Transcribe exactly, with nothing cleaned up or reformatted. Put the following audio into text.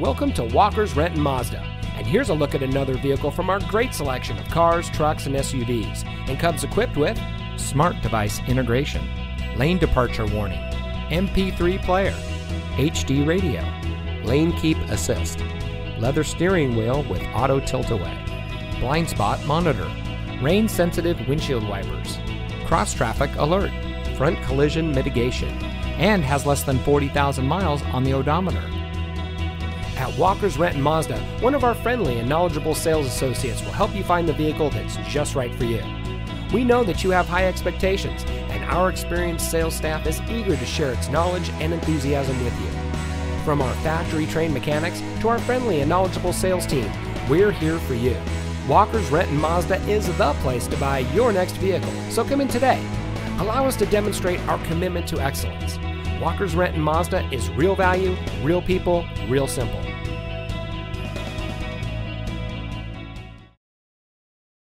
Welcome to Walker's Renton Mazda, and here's a look at another vehicle from our great selection of cars, trucks, and S U Vs, and comes equipped with smart device integration, lane departure warning, M P three player, H D radio, lane keep assist, leather steering wheel with auto tilt-away, blind spot monitor, rain-sensitive windshield wipers, cross-traffic alert, front collision mitigation, and has less than forty thousand miles on the odometer. At Walker's Renton Mazda, one of our friendly and knowledgeable sales associates will help you find the vehicle that's just right for you. We know that you have high expectations, and our experienced sales staff is eager to share its knowledge and enthusiasm with you. From our factory-trained mechanics to our friendly and knowledgeable sales team, we're here for you. Walker's Renton Mazda is the place to buy your next vehicle, so come in today. Allow us to demonstrate our commitment to excellence. Walker's Renton Mazda is real value, real people, real simple.